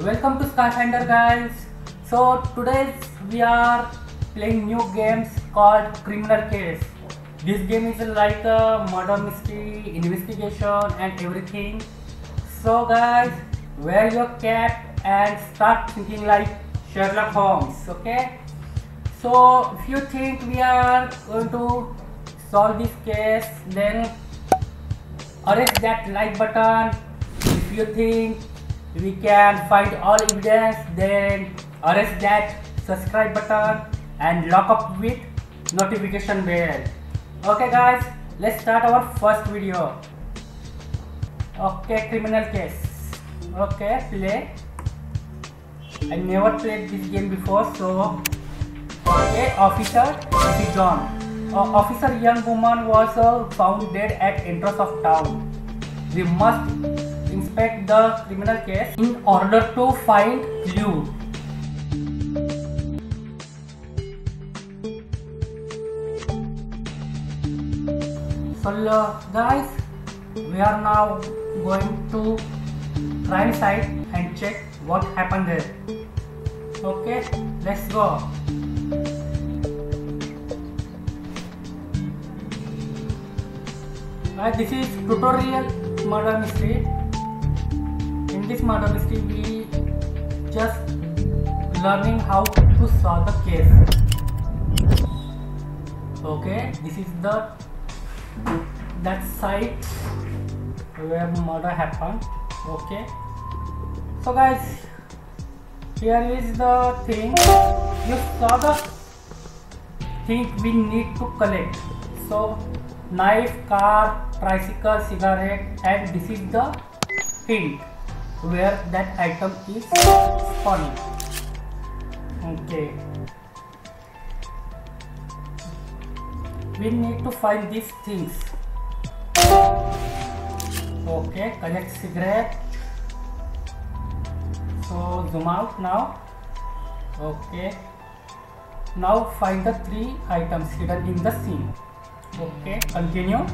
Welcome to SkyFinders, guys. So today we are playing new games called Criminal Case. This game is like a murder mystery, investigation and everything. So guys, wear your cap and start thinking like Sherlock Holmes, okay? So if you think we are going to solve this case, then arrest that like button. If you think we can find all evidence, then arrest that subscribe button and lock up with notification bell. Okay guys, let's start our first video. Okay, Criminal Case. Okay, play. I never played this game before, so okay. Officer, this is John. Officer, young woman was found dead at entrance of town. We must inspect the criminal case in order to find clue. So guys, we are now going to crime site and check what happened there. Okay, let's go. This is tutorial murder mystery. In this murder mystery, we just learning how to solve the case. Okay, this is that site where murder happened. Okay, so guys, here is the thing. You saw the thing we need to collect. So knife, car, tricycle, cigarette, and this is the hint where that item is spawning. Okay, we need to find these things. Okay, collect cigarette. So zoom out now. Okay, now find the three items hidden in the scene. Okay, continue.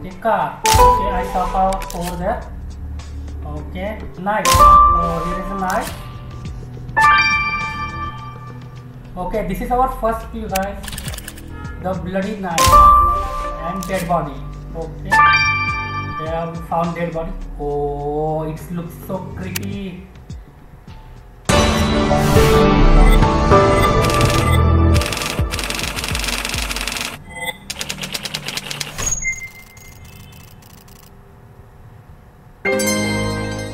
Okay, car. Okay, I saw car over there. Okay, knife. Oh, here is a knife. Okay, this is our first clue, guys. The bloody knife and dead body. Okay, yeah, we found dead body. Oh, it looks so creepy.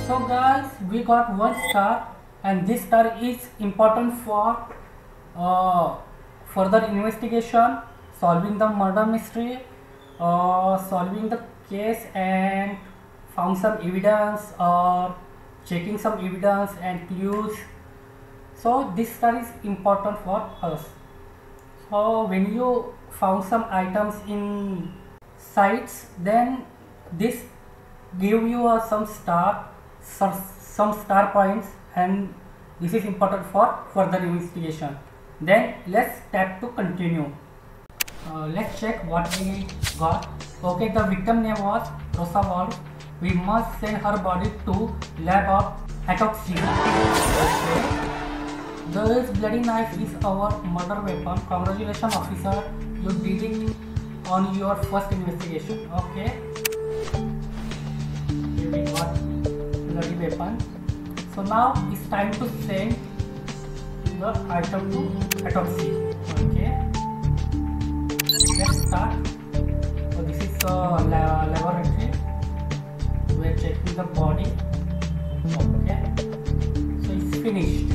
So guys, we got one star, and this star is important for further investigation, solving the murder mystery, solving the case and found some evidence or checking some evidence and clues. So this star is important for us. So when you found some items in sites, then this give you some star points, and this is important for further investigation. Then let's tap to continue. Let's check what we got. Okay, the victim name was Rosa Wall. We must send her body to lab of autopsy. Okay. This bloody knife is our murder weapon. Congratulations, officer, you did it on your first investigation. Okay, here we got bloody weapon. So now it's time to send the item to autopsy. Okay, let's start. So this is the laboratory. We are checking the body. Okay, so it's finished.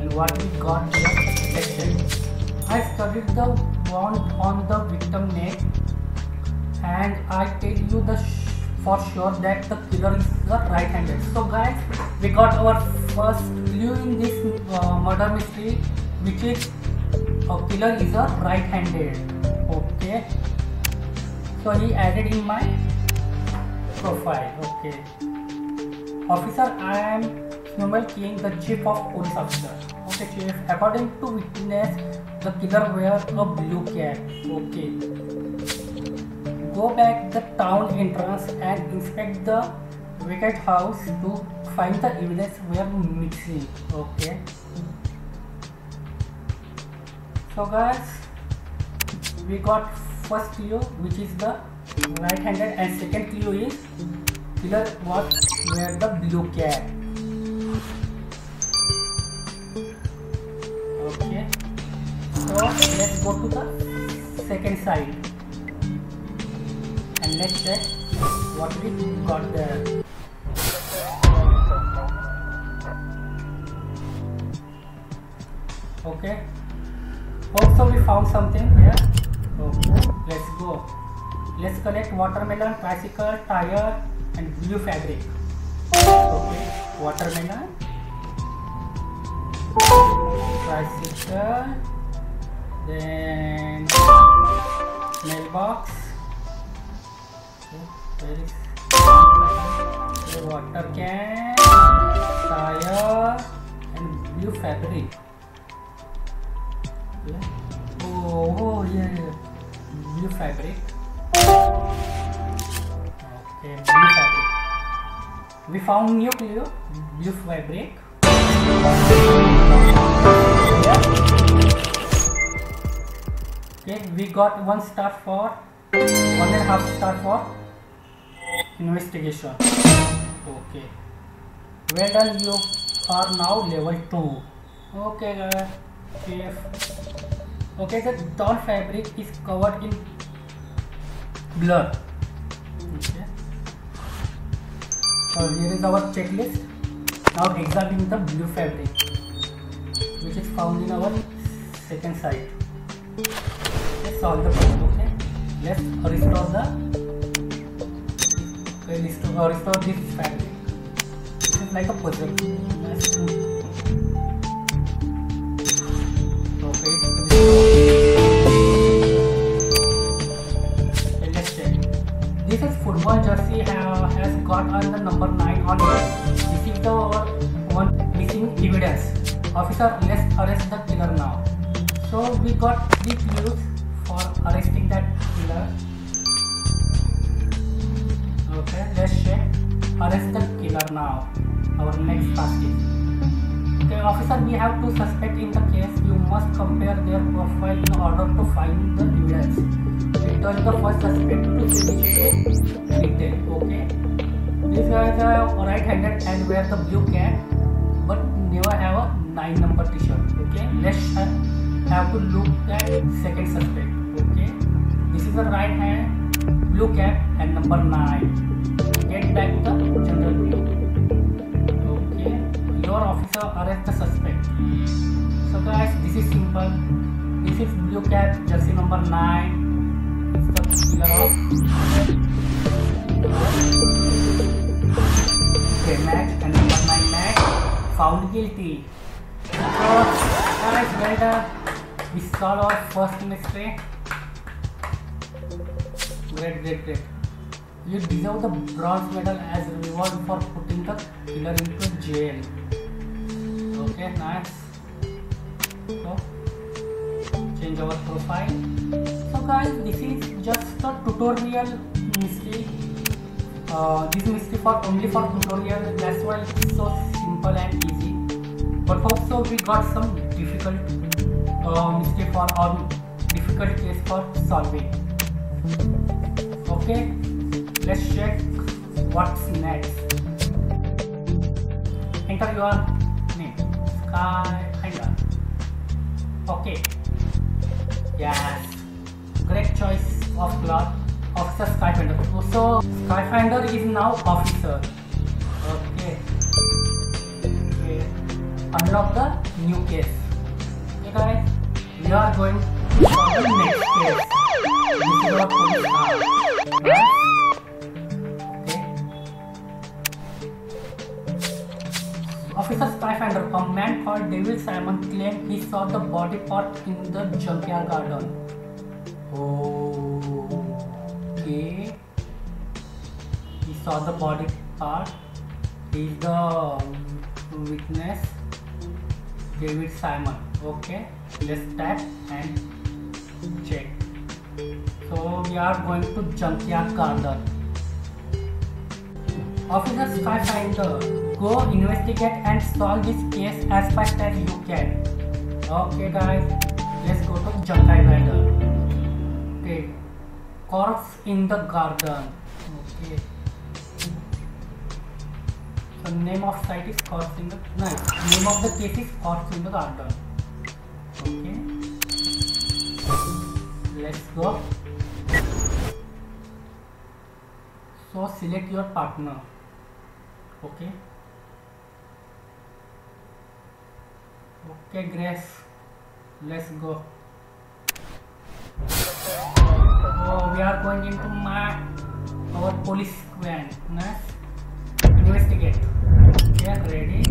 And what we got here, let's check. I studied the wound on the victim neck, and I tell you for sure that the killer is the right-handed. So guys, we got our first clue in this murder mystery, which is a killer is a right-handed. Okay, so he added in my profile. Okay, officer, I am Number King, the chief of police officer. Okay, chief. According to witness, the killer wears a blue cap. Okay. Go back the town entrance and inspect the vacant house to find the evidence we are missing. Okay. So guys, we got first clue, which is the right-handed, and second clue is killer was wear the blue cap. Okay. So let's go to the second side and let's check what we got there. Okay. Also we found something here. Okay, let's go. Let's collect watermelon, tricycle, tire and blue fabric. Okay, watermelon, tricycle, then mailbox. Okay, water can, tire and blue fabric. Oh yeah, blue fabric. Okay, blue fabric. We found new clue, blue fabric. Okay, we got 1 star for 1.5 star for investigation. Okay, well done, you are now level 2. Okay guys. Okay, the doll fabric is covered in blood. Okay. So here is our checklist. Now examine the blue fabric, which is found in our second side. Let's solve the problem. Okay. Let's restore the. Okay, restore this fabric. This is like a puzzle. Let's do. This is football jersey has got on the number 9 on it. This is the one missing evidence. Officer, let's arrest the killer now. So we got 3 clues for arresting that killer. Okay, let's check. Arrest the killer now. Our next task is. Okay, officer, we have 2 suspects in the case. You must compare their profile in order to find the evidence. Return the first suspect to detail. Okay. These guys are right-handed and wear the blue cap, but never have a 9 number T-shirt. Okay. Let's have to look at second suspect. Okay. This is a right-hand blue cap and number 9. Get back the general view. Your officer arrest the suspect. So guys, this is simple. This is blue cap, jersey number 9. It's the killer of match and number 9 match found guilty. So guys, well done. We solved our first mystery. Great. You deserve the bronze medal as reward for putting the killer into jail. Okay, nice. So, change our profile. So guys, this is just a tutorial mystery. This mystery only for tutorial. That's why it's so simple and easy. But also we got some difficult mystery for or difficult case for solving. Okay, let's check what's next. Enter your SkyFinders. Okay. Yes. Great choice of cloth. Officer SkyFinder. So SkyFinder is now officer. Okay. Unlock the new case. Okay guys. We are going to solve the next case. This is our police car. Okay. Officer SkyFinder, a man called David Simon claimed he saw the body parked in the junkyard garden. Okay. He saw the body part. He is the witness, David Simon. Okay. Let's tap and check. So we are going to junkyard garden. Officer Skyfinder, go investigate and solve this case as fast as you can. Okay guys, let's go to Junkai Rider. Okay, corpse in the garden. Okay, the name of site is corpse in the name of the case is corpse in the garden. Okay, let's go. So select your partner. Okay. Okay, Grace. Let's go. Oh, we are going into our police van. Nice. Investigate. We are ready.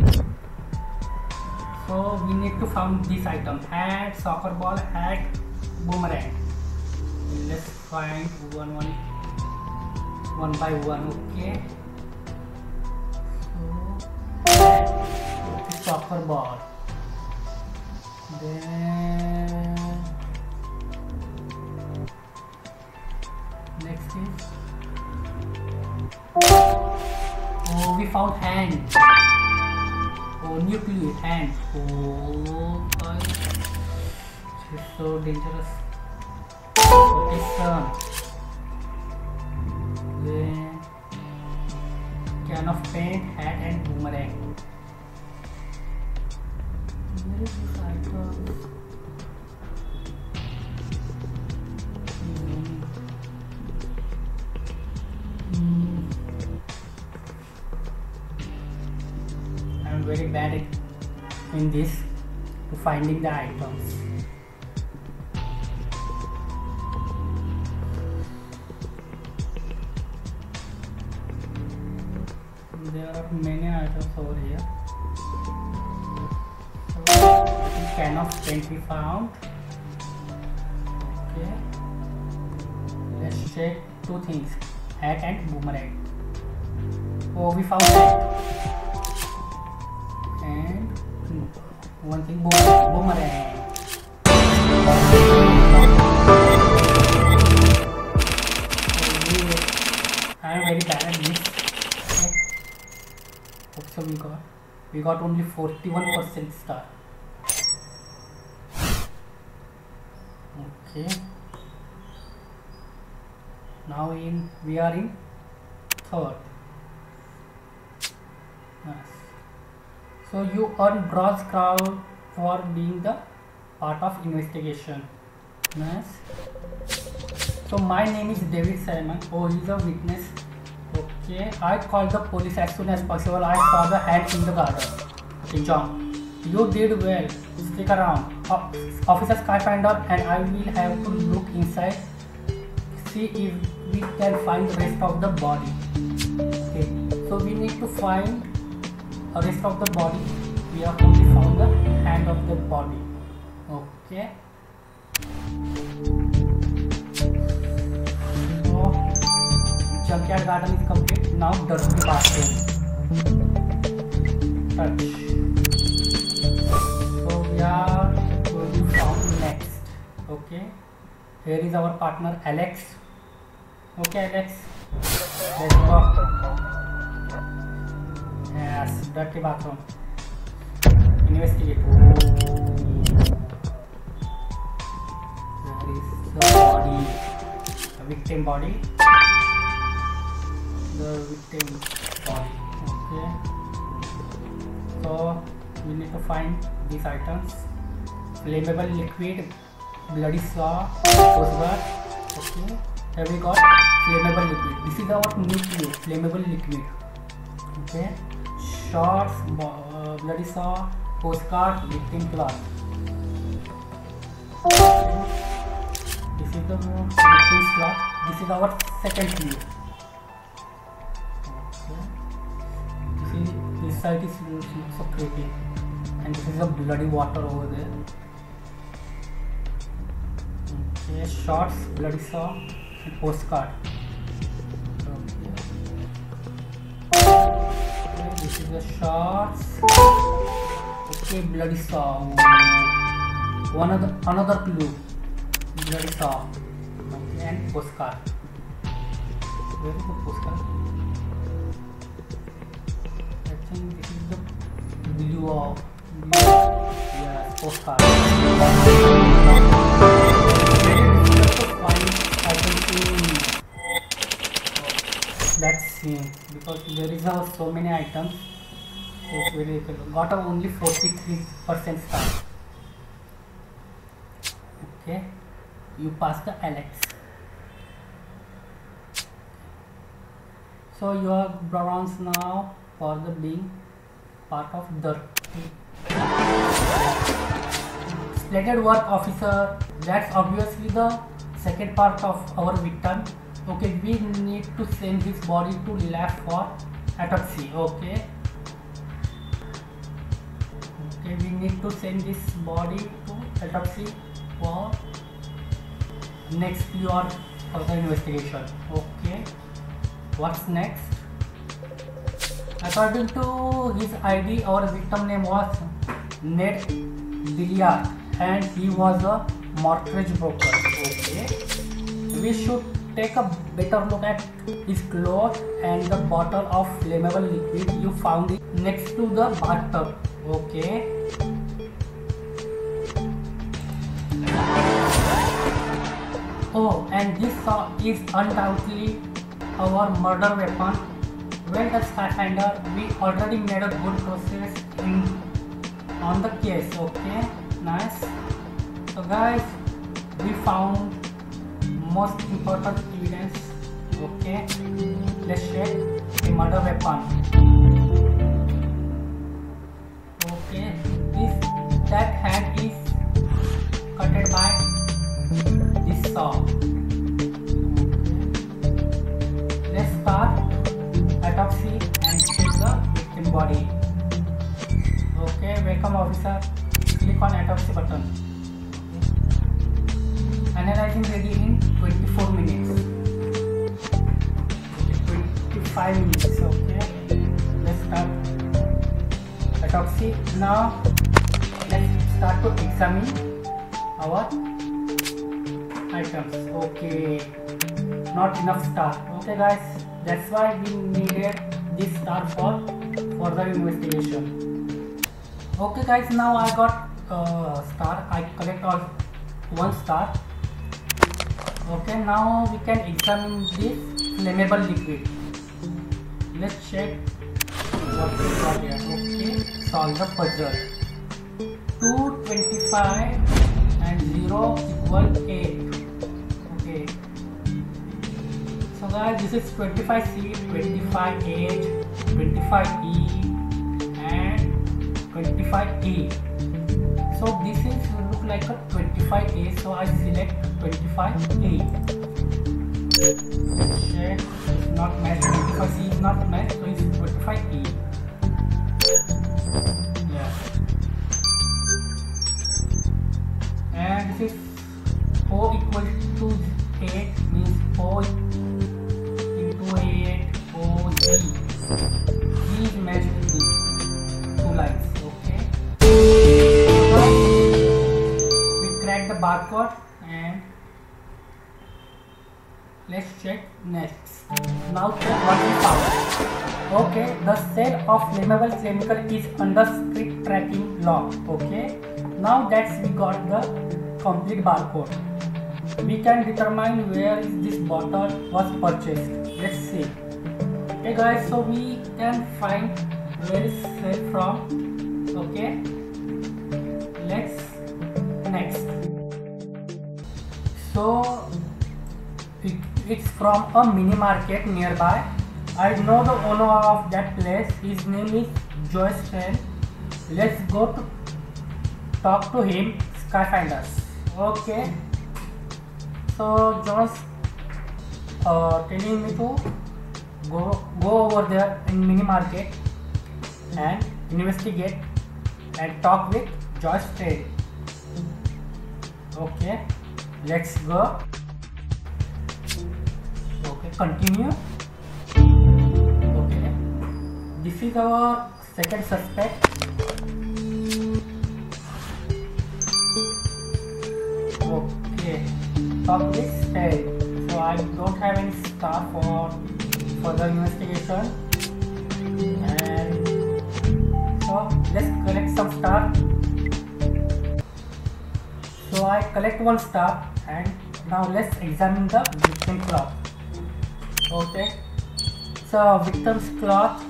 So we need to find this item: hat, soccer ball, hat, boomerang. Let's find one by one. Okay. So soccer ball. Then next is we found hand. New clue, hand. God. It's so dangerous. Okay, sun. Then can of paint, hat, and boomerang. Where is this item? I'm very bad in this to finding the items. There are many items over here. Can of paint we found. Okay, let's check two things: hat and boomerang. Oh, we found hat and one thing, boomerang. I am very bad at this. Okay, so we got only 41% star. Okay. Now we are in third. Nice. So you earn bronze crown for being the part of investigation. Nice. So my name is David Simon. Oh, he's a witness. Okay. I called the police as soon as possible. I saw the hand in the garden. Okay, John. You did well. Stick around, Officer Skyfinder, and I will have to look inside, see if we can find the rest of the body. Okay, so we need to find the rest of the body. We have only found the hand of the body. Okay. So junkyard garden is complete. Now dusty bathroom. Touch. Yeah, so we found next. Okay, here is our partner Alex. Okay, Alex, let's go. Yes, dirty bathroom. Investigate. There is the body, the victim body. Okay. So we need to find these items: flammable liquid, bloody saw, hose. Okay, here we got flammable liquid. This is our new clue: flammable liquid. Okay, shorts, bloody saw, postcard, victim cloth. Okay. This is the victim's cloth. This is our second clue. Okay, see, this side is so creepy. And this is a bloody water over there. Okay, shorts, bloody saw, and postcard. Okay. Okay, this is the shorts. Okay, bloody saw. Another clue. Bloody saw. Okay, and postcard. Where is the postcard? thing is the video of postcard. That scene, because there is so many items, it's very difficult. Got only 43% star. Okay, you pass the Alex. So you are bronze now for the being part of the slated work officer. That's obviously the second part of our victim. Okay, we need to send his body to lab for autopsy. Okay, we need to send this body to autopsy for next year for the investigation. Okay. What's next? According to his ID, our victim name was Ned Dilia and he was a mortgage broker. Okay. We should take a better look at his clothes and the bottle of flammable liquid you found it next to the bathtub. Okay. Oh, and this saw is undoubtedly our murder weapon. Well, the SkyFinder, we already made a good process on the case. Okay, nice. So guys, we found most important evidence. Okay, let's check the murder weapon. Okay, that hand is cut by this saw. Autopsy and check the victim body. Okay, welcome officer. Click on autopsy button. Analyzing ready in 24 minutes. Okay, 25 minutes. Okay, let's start autopsy. Now let's start to examine our items. Okay, not enough star. Okay guys, that's why we needed this star for further investigation. Okay guys, now I got star. I collect all 1 star. Okay, now we can examine this flammable liquid. Let's check what we got here. Okay, solve the puzzle. 225 and 0 equal 8. Okay. So guys, this is 25C, 25H, 25E and 25E. So this is look like a 25A, so I select 25A. Check, it's not matched, 25C is not matched, so it's 25E. Yeah. And this is 4 equal to 8 means 4 into 8, 4, Z. Z is matched with these 2 lines. Okay. We crack the barcode and let's check next. Now check what we found. Okay, the sale of flammable chemical is under strict tracking law. Okay. Now that's we got the complete barcode. We can determine where is this bottle was purchased. Let's see. Okay guys, so we can find where is it from. Okay, let's next. So it's from a mini market nearby. I know the owner of that place. His name is Joyce Train. Let's go to talk to him. SkyFinders. Okay. So Joyce telling me to go over there in mini market and investigate and talk with Joyce Train. Okay, let's go. Okay, continue. Okay, this is our second suspect. Okay. Talk with Stay. So I don't have any star for further investigation and work. Let's collect some star. So I collect one star, and now let's examine the victim cloth. Okay. So victim's cloth.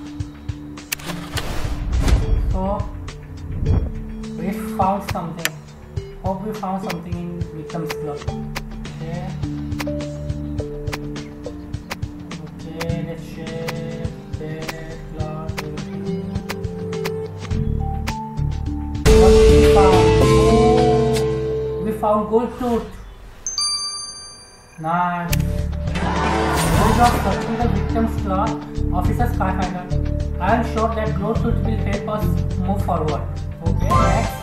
So we found something. Hope we found something in victim's cloth. Okay. Okay. Let's check the cloth. What we found? We found gold tooth. Nice. Instead of searching the victim's cloth, Officer Skyfinder, I am sure that gold tooth will help us move forward. Okay, next,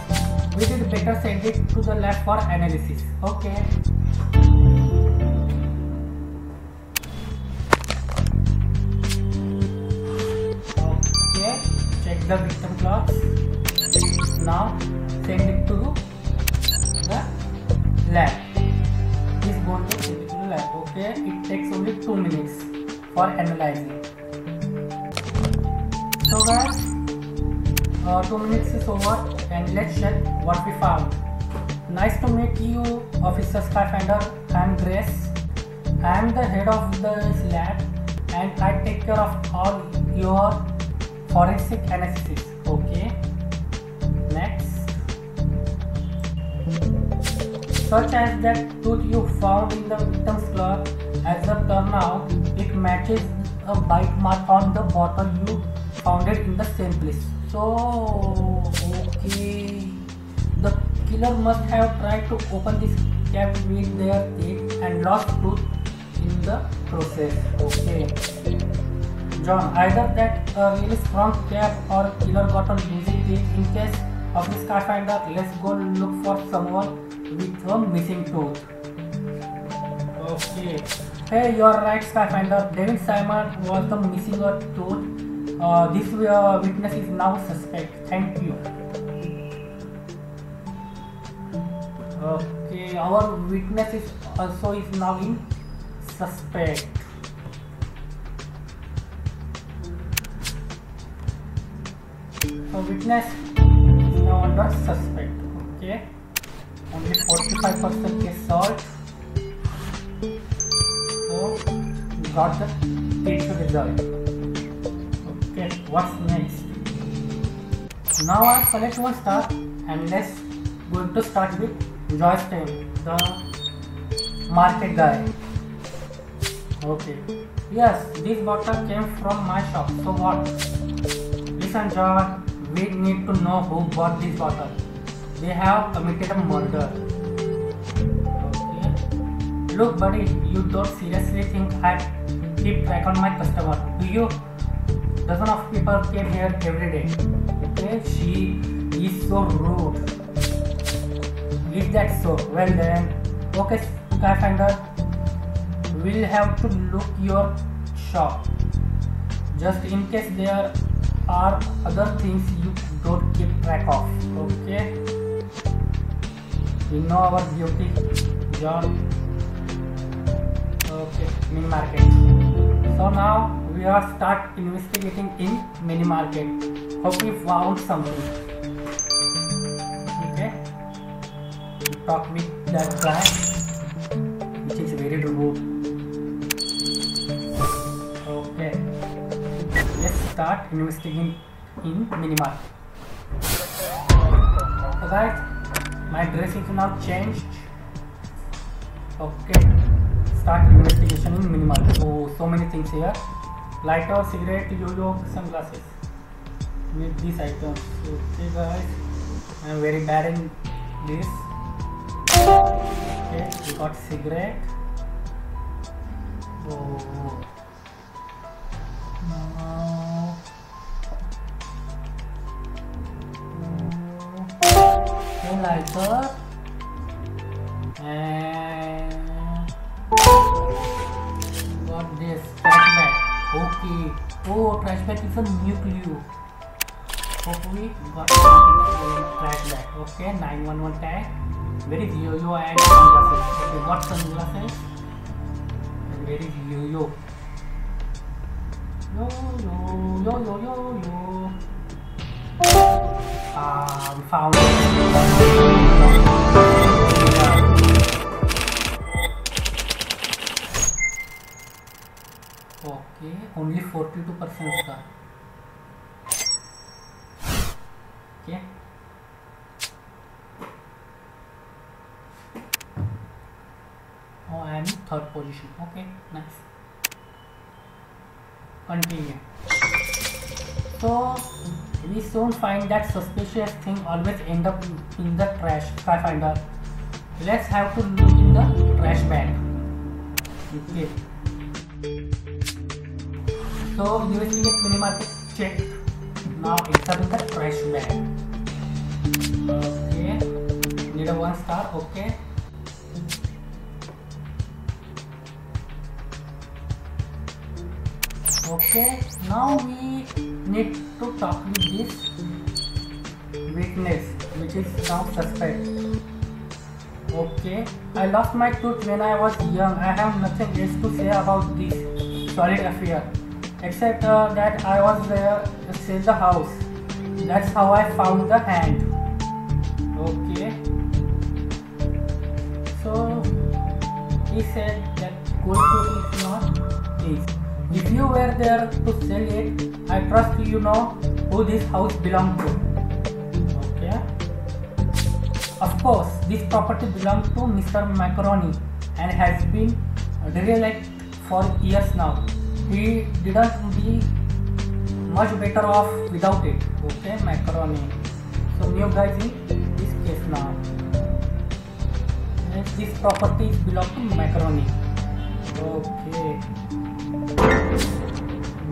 we did better send it to the lab for analysis. Okay. Okay, check the victim cloth. Now, send it to the lab. This gold tooth is to the lab. Okay, it takes only 2 minutes for analyzing. So guys, 2 minutes is over, and let's check what we found. Nice to meet you, Officer Skyfinder. I am Grace. I am the head of this lab, and I take care of all your forensic analysis. Okay. Such as that tooth you found in the victim's cloth, as a turnout, it matches a bite mark on the bottle you found it in the same place. So, okay, the killer must have tried to open this cap with their teeth and lost tooth in the process. Okay, John, either that really strong cap or killer got on using it. In case of this Skyfinder, let's go look for someone with a missing tooth. Okay. Hey, you are right, Skyfinder. David Simon was the missing tooth. This witness is now suspect. Thank you. Okay, our witness is also now in suspect. So witness is now under suspect. Okay. Only 45% case solved. So we got the case result. Okay, what's next? Now I select one star, and let's going to start with Joyce Train, the market guy. Okay. Yes, this bottle came from my shop. So what? Listen, Joyce, we need to know who bought this bottle. They have committed a murder. Okay. Look, buddy, you don't seriously think I keep track on my customer, do you? Dozens of people came here every day. Okay, she is so rude. Is that so? Well then, okay, Skyfinder, we'll have to look your shop. Just in case there are other things you don't keep track of. Okay. We know our duty, John. Okay, mini market. So now we are start investigating in mini market. Hope we found something. Okay. We talk with that guy, which is very rude. Okay. Let's start investigating in mini market. Alright. My dress is now changed. Okay, start investigation in minimal. Oh, so many things here. Lighter, cigarette, yo-yo, sunglasses. With these items. Okay guys, I am very bad in this. Okay, we got cigarette. Oh. Lighter and got this trash bag. Okay. Oh, trash bag is a new clue. Hopefully we got something in trash bag. Okay, 911 tag. Very yo-yo and sunglasses. Okay, got sunglasses and very yo-yo. Yo-yo, yo-yo, yo-yo. we found okay, only 42% का. Okay. Oh, I am in third position. Okay, nice. Continue. So we soon find that suspicious thing always end up in the trash. SkyFinder, let's have to look in the trash bag. Okay. So using the mini market check, now it's up in the trash bag. Okay. Need a 1 star. Okay. Okay, now we need to talk with this witness, which is now suspect. Okay, I lost my tooth when I was young. I have nothing else to say about this solid affair, except that I was there to sell the house. That's how I found the hand. Okay, so he said that good tooth is not this. If you were there to sell it, I trust you know who this house belonged to. Okay. Of course, this property belonged to Mr. Macaroni and has been derelict for years now. He didn't be much better off without it. Okay, Macaroni. So new guys in this case now. And this property is belong to Macaroni. Okay.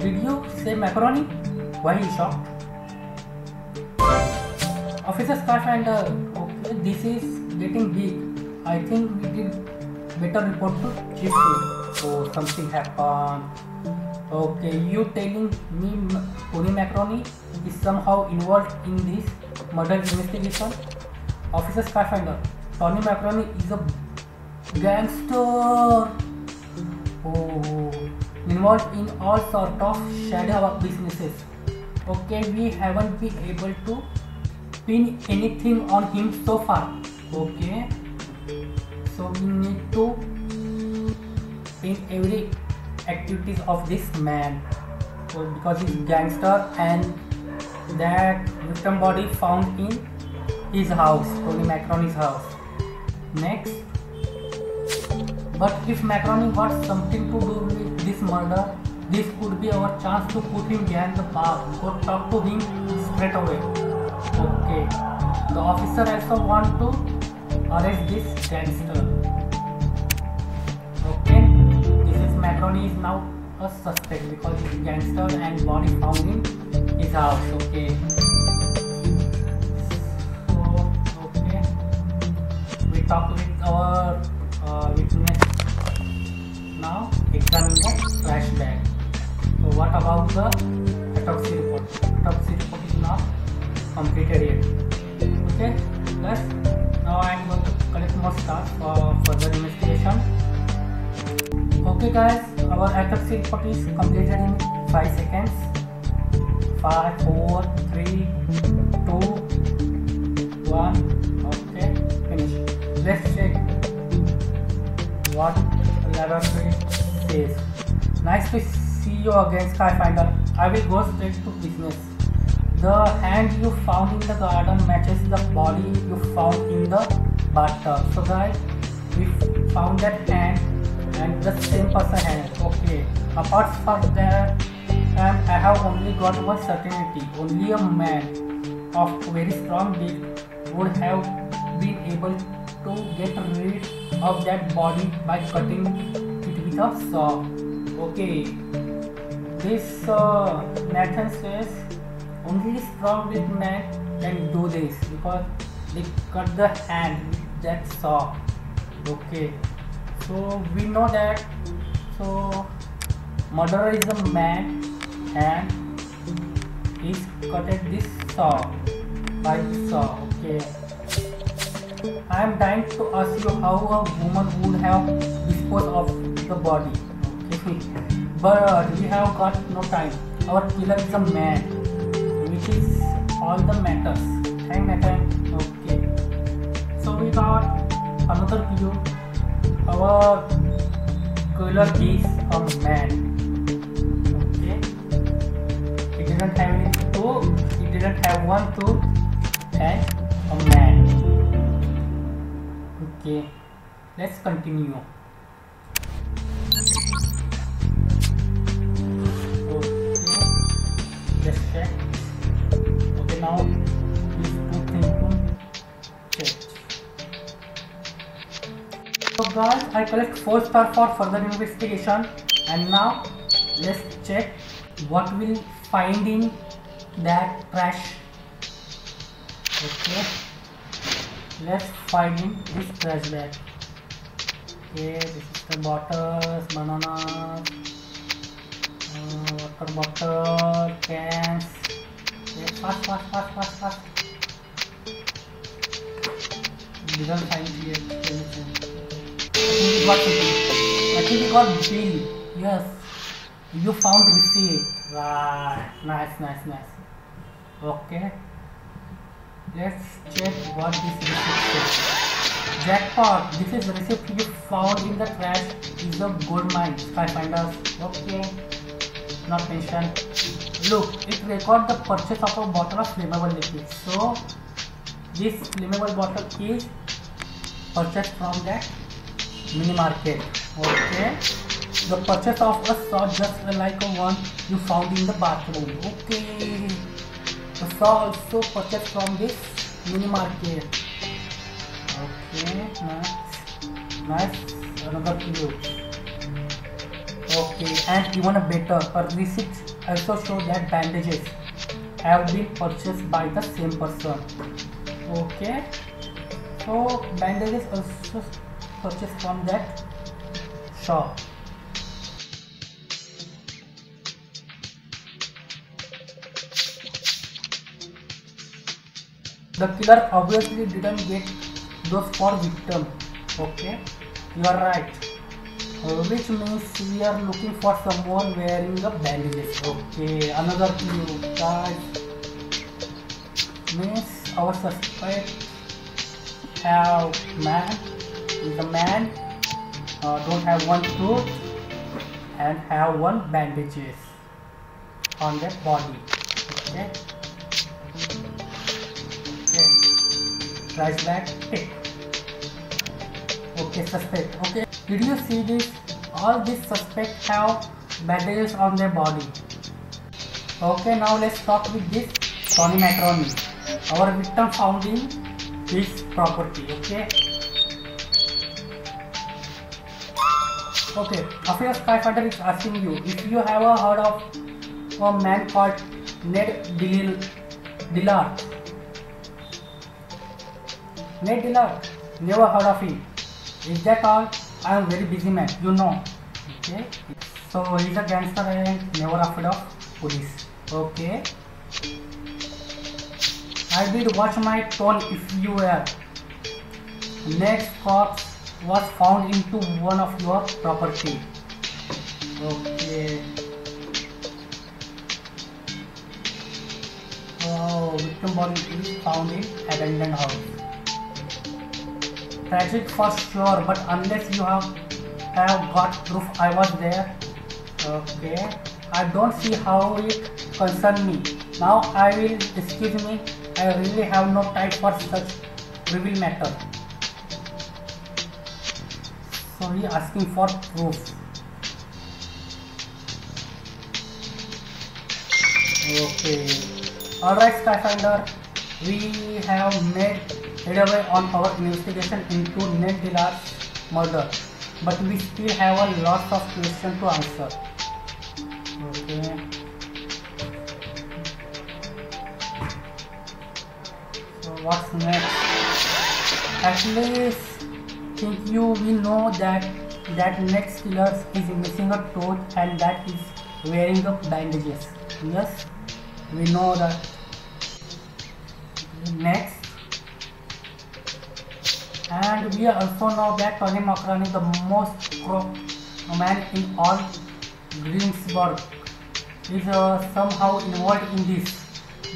Did you say Macaroni? Why are you shocked? Officer SkyFinder, okay, this is getting big. I think we did better report to Chief. So something happened. Okay, you telling me Tony Macaroni is somehow involved in this murder investigation? Officer SkyFinder, Tony Macaroni is a gangster. Oh, involved in all sort of shadow businesses. Okay, we haven't been able to pin anything on him so far. Okay, so we need to pin every activities of this man. So because he's a gangster and that victim body found in his house, Tony Macaroni's house. Next. But if Macaroni got something to do with this murder, this could be our chance to put him behind the bar or talk to him straight away. Okay. The officer also wants to arrest this gangster. Okay. This is Macaroni is now a suspect because he's a gangster and body found in his house. Okay. So okay. We talk with our witness. Now examine the trash bag. So what about the autopsy report? Autopsy report is not completed yet. Okay, plus now I am going to collect more stars for further investigation. Okay guys, our autopsy report is completed in 5 seconds. 5, 4, 3, 2, 1. Okay, finish. Let's check what laboratory says. Nice to see you again, SkyFinder. I will go straight to business. The hand you found in the garden matches the body you found in the bathtub. So guys, we found that hand and the same person hand. Okay. Apart from that, I have only got one certainty. Only a man of very strong build would have been able to get rid of that body by cutting it with a saw. Okay, this Nathan says only strong with man can do this because they cut the hand with that saw. Okay, so we know that so murderer is a man and is cut at this saw by the saw. Okay. I am dying to ask you how a woman would have disposed of the body. Okay. But we have got no time. Our killer is a man, which is all that matters. hang a time. Okay, so we got another clue. Our killer is a man. Okay, he didn't have any tooth, he didn't have one tooth, and a man. Okay, let's continue. Guys, I collect 4 stars for further investigation, and now let's check what we'll find in that trash. Okay, let's find in this trash bag. Okay, this is the bottles, bananas, water bottle, cans. Okay, fast. We don't find here anything. I think you got bill. Yes, you found receipt. Right, nice. Okay, let's check what this receipt says. Jackpot. This is the receipt you found in the trash. Is a gold mine. SkyFinders. Okay, not mentioned. Look, it records the purchase of a bottle of flammable liquid. So this flammable bottle is purchased from that mini market. Okay, the purchase of a saw, just like a one you found in the bathroom. Okay, the saw also purchased from this mini market. Okay, nice. Another clue. Okay, and even a better, a receipt also shows that bandages have been purchased by the same person. Okay, so bandages also purchase from that shop. The killer obviously didn't get those for victim. Okay, you are right. Which means we are looking for someone wearing a bandages. Okay, another clue, guys. Means our suspect have man. Is a man, don't have one tooth, and have one bandages on their body. Okay. Okay. Trash bag. Tick. Okay, suspect. Okay. Did you see this? All these suspects have bandages on their body. Okay. Now let's talk with this Tony Macaroni, our victim found in his property. Okay. Okay, Affair SkyFinder is asking you if you have heard of a man called Ned Dilia. Ned Dilia, never heard of him. Is that all? I am very busy man, you know. Okay, so he's a gangster and never afraid of police. Okay, I did watch my tone if you were. Next corpse was found into one of your property. Okay. Oh, victim body is found in abandoned house. Tragic for sure, but unless you have got proof I was there. Okay. I don't see how it concerns me. Now I will, excuse me, I really have no time for such trivial matter. So we are asking for proof. Okay. Alright SkyFinder, we have made headway on our investigation into Ned Dilia's murder, but we still have a lot of questions to answer. Okay. So what's next? At least think you will know that next killer is missing a tooth and that is wearing the bandages. Yes, we know that. Next, and we also know that Tony Macaroni is the most crooked man in all Greensburg is somehow involved in this.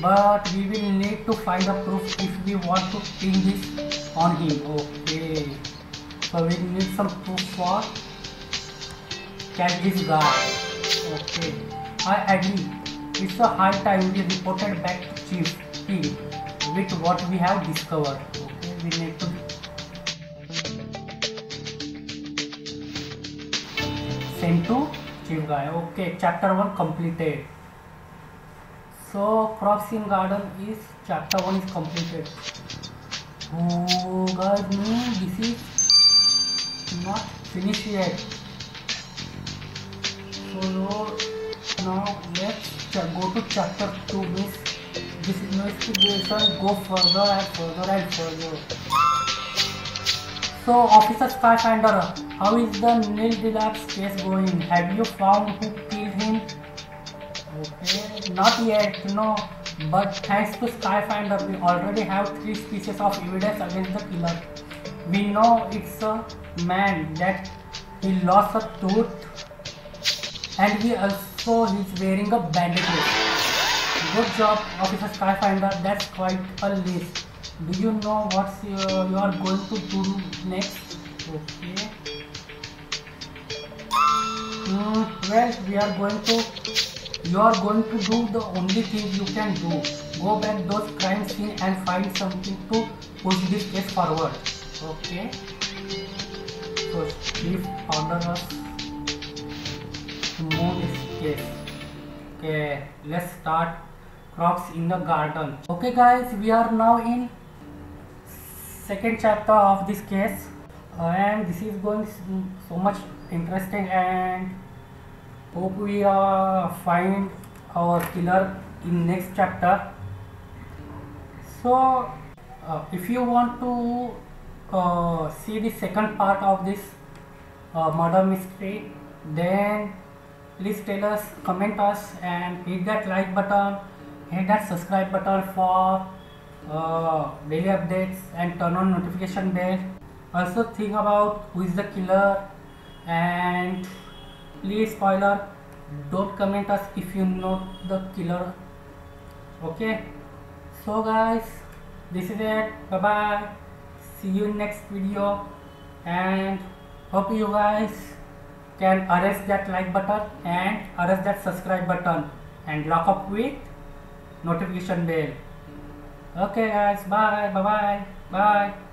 but we will need to find a proof if we want to pin this on him. Okay, so we need some proof for catch this guy. Okay, I agree. It's a high time we reported back to Chief P with what we have discovered. Okay, we need to send to Chief Guy. Okay, chapter 1 completed. So crops in garden is chapter 1 is completed. Oh guys, no, this is not finished yet. So now let's go to chapter 2. This investigation go further and further and further. So Officer Skyfinder, how is the Ned Dilia case going? Have you found who killed him? Okay, not yet, no. But thanks to Skyfinder, we already have 3 pieces of evidence against the killer. We know it's a man that he lost a tooth. And he also is wearing a bandage. Good job, Officer Skyfinder. That's quite a list. Do you know what you are going to do next? Okay. Well, you are going to do the only thing you can do. Go back those crime scene and find something to push this case forward. Okay. So Chief ordered us to move this case. Okay, let's start crops in the garden. Okay guys, we are now in second chapter of this case, and this is going so much interesting, and hope we find our killer in next chapter. So if you want to see the second part of this murder mystery, then please tell us, comment us, and hit that like button, hit that subscribe button for daily updates, and turn on notification bell. Also think about who is the killer, and please spoiler, don't comment us if you know the killer. Okay, so guys, this is it. Bye bye. See you next video, and hope you guys can arrest that like button and arrest that subscribe button and lock up with notification bell. Okay guys, bye bye.